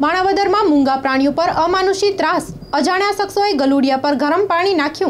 माणावदर में मूंगा प्राणियों पर अमानुषी त्रास, अजाण्या शख्सोए गलूडिया पर गरम पानी नाख्यू।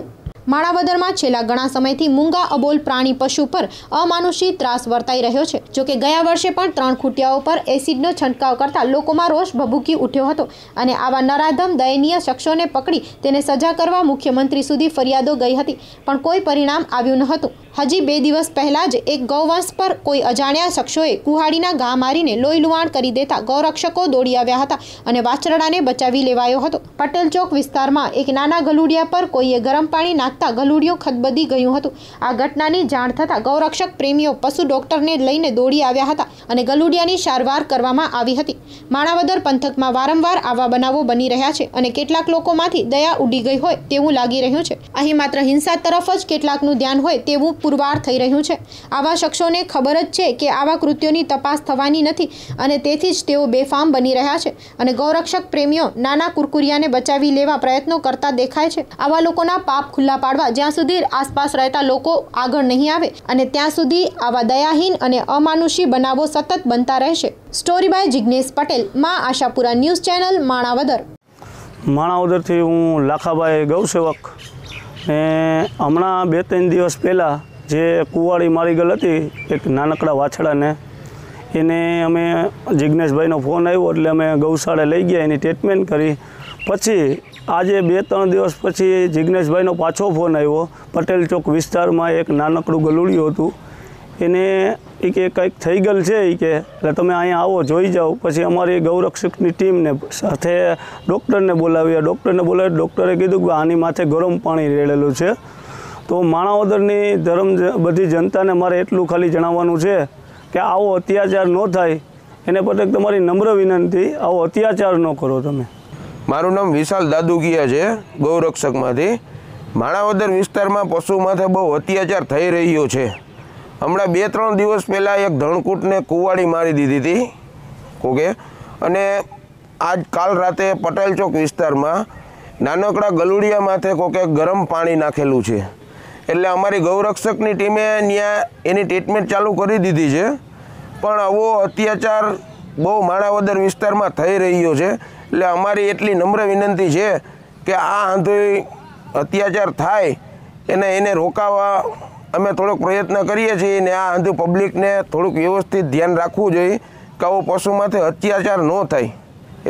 माणावदर में छेल्ला घणा समयथी मूंगा अबोल प्राणी पशु पर अमानुषी त्रास वर्ताई रह्यो छे। जो कि गया वर्षे पण 3 खूटियाओं पर एसिडनो छंटकाव करता लोकोमां रोष भभूकी उठ्यो हतो अने आवा नराधम दयनीय शख्सोने पकड़ी तेने सजा करवा मुख्यमंत्री सुधी फरियादो गई हती, पण कोई परिणाम आव्युं न हतुं। हजी 2 दिवस पहला ज एक गौवंश पर कोई अजाण्या शख्सोए कुहाड़ीना घा मारीने लोई लुवाण करी देता गौरक्षको दौड़ी आव्या हता अने वाछरडाने बचावी लेवायो हतो। पटेल चौक विस्तार में एक नाना गलूडिया पर कोईए गरम पाणी नाखता गलूडियो खतबदी गयुं हतुं। आ घटनानी जाण थता गौरक्षक प्रेमीओ पशु डॉक्टरने लईने दौड़ी आव्या हता अने गलूडियानी सारवार करवामां आवी हती। माणावदर पंथकमां वारंवार आवा बनावो बनी रह्या छे अने केटलाक लोकोमांथी दया उडी गई होय तेवुं लागी रह्युं छे। अहीं मात्र हिंसा तरफ ज केटलाकनुं ध्यान होय तेवुं पुरवार थई रह्युं छे। आवा शख्सोने खबर ज छे के आवा कृत्योनी तपास थवानी नथी अने तेथी ज तेओ बेफाम बनी रह्या छे अने गौरक्षक प्रेमीओ नाना कुरकुरियाने बचावी लेवा प्रयत्नो करता देखाय छे। आवा लोकोना पाप खुल्ला पाडवा ज्यां सुधी आसपास रहेता लोको आगळ नहीं आवे अने त्यां सुधी आवा दयाहीन अने अमानुषी बनावो सतत बनता रहेशे। स्टोरी बाय जिग्नेश पटेल, मां आशापुरा न्यूज चैनल, माणावदर। माणावदर थी हूँ लाखाभाई गौसेवक। हमणां 2-3 दिवस पहला जे कुवाड़ी मारी गल थी एक नानकड़ा वाछड़ा ने, एने अमे जिग्नेश भाई नो फोन आव्यो एटले अमे गौशाला लई गया, एनी ट्रीटमेंट करी। पछी आज 2-3 दिवस पछी जिग्नेश भाई नो पाछो फोन आव्यो। पटेल चौक विस्तार में एक नानकड़ू गलूडियो हतुं, एने के कंईक थई गल छे के एटले तमे अहींया आवो जोई जाओ। पछी अमारी गौरक्षकनी टीम ने साथे डॉक्टरने बोलाव्या, डॉक्टरे कीधुं के आनी माथे गरम पाणी रेड़ेलुं छे। तो माणावदरनी बधी जनताने मारे एटलुं खाली जणाववानुं छे के आवो अत्याचार न थाय, एने प्रति तमारी नम्र विनंती, आवो अत्याचार न करो तमे। मारुं नाम विशाल दादुगिया छे, गौरक्षकमांथी। माणावदर विस्तारमां पशु माथे बहु अत्याचार थई रह्यो छे। हमें 2-3 दिवस पहला एक धनकूट ने कुवाड़ी मारी दीधी थी। ओके, आज काल राते पटेल चौक विस्तार में नानकड़ा गलूडिया माथे कोके गरम पानी नाखेलू है, एटले अमारी गौरक्षकनी टीमे न्या एनी ट्रीटमेंट चालू कर दीधी है। पण आवो अत्याचार बहु माणावदर विस्तार में थई रह्यो छे, एटले अमारी एटली नम्र विनंती है कि आ आंधोई अत्याचार थाय एने रोकावा अमे थोड़ोक प्रयत्न करीए छीए ने आ अंधु पब्लिक ने थोड़ुंक व्यवस्थित ध्यान राखवुं जोईए के आवो पशु मांथे अत्याचार न थाय,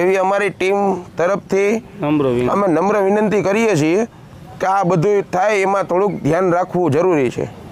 एवी अमारी टीम तरफथी अमे नम्र विनंती करीए छीए के आ बधुं थाय एमां थोड़ुंक ध्यान राखवुं जरूरी छे।